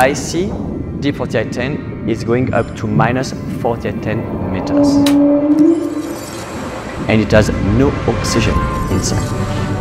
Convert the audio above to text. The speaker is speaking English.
Iced Sea Deep 4810 is going up to minus 4810 meters. And it has no oxygen inside.